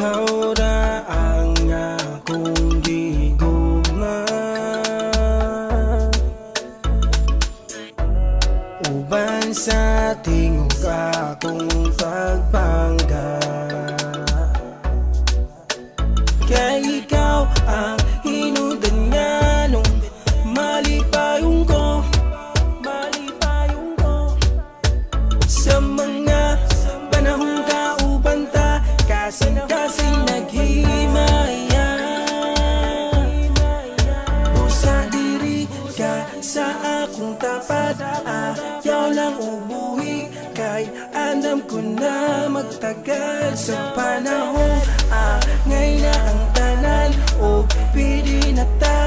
Saudaraan nga kung di ko na uban sa tingog akong pagpangga. Kaya ikaw ang hinudan nga nung malipayong ko, malipayong ko. Sa mga panahong kauban ta, kasing naghimayan. Busa diri ka sa akong tapat, ayaw lang ubuhi kay andam ko na magtagal sa panahon. Ngay na ang tanan o pwede na ta.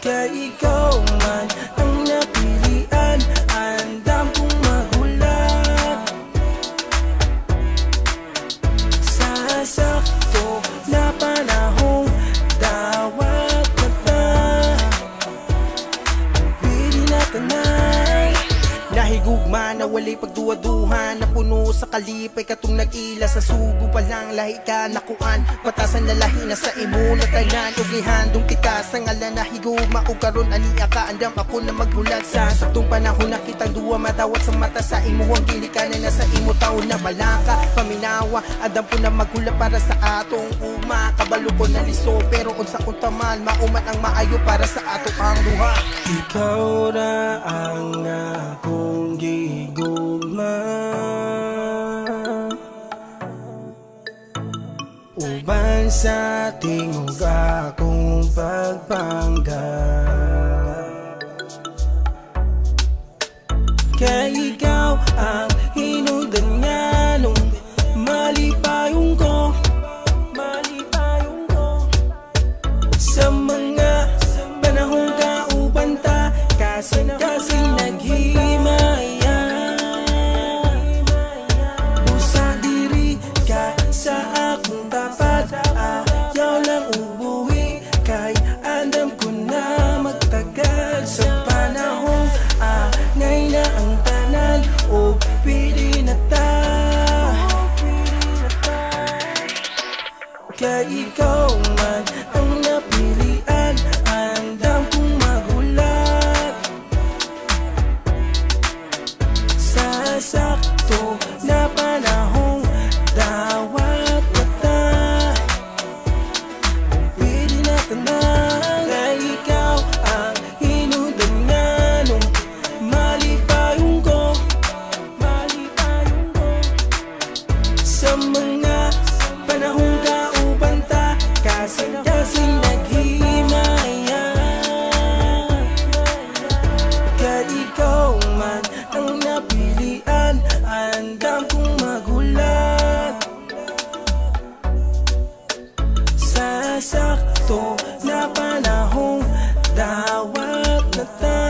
Kaya ikaw man ang napilian, andam kong magulat. Sa sakto na panahong dawat na ta, pwede na ta na. Nahigugma na walay pagduwa-duhan, napuno sa kalipay katong nag-ila. Sa sugo palang lahi ka nakuan, patasan na lahi na sa imo na tanan. Ugihandong kita sa ngalan, nahigugma o karon aniya ka, andam ako na maghulat. Sa saktong panahon na kitang duwa, madawat sa mata sa imo ang gilikanan na sa imo taon na balaka. Paminawa, andam ko na maghulat para sa atong uma. Kabalo ko na liso, pero unsa kong taman, maumat ang maayo para sa ato ang duha. Ikaw na ang ako gigugma, uban sa tingog akong pagpangga. Kaya ikaw ang hinundan nga nung malipayong ko, malipayong ko. Sa mga panahong kauban ta, kasing naghimayan. Kaya ikaw man ang napilian, andam kong magulat. Sa sakto na panahong dawat na ta, pwede na ta na. Kaya ikaw ang hinundan nga nung malipayong ko, malipayong ko. Sa mga panahong kauban ta, kasing naghimayan. Kaya ikaw man ang napilian, andam kong magulat. Sa sakto na panahong dawat na ta,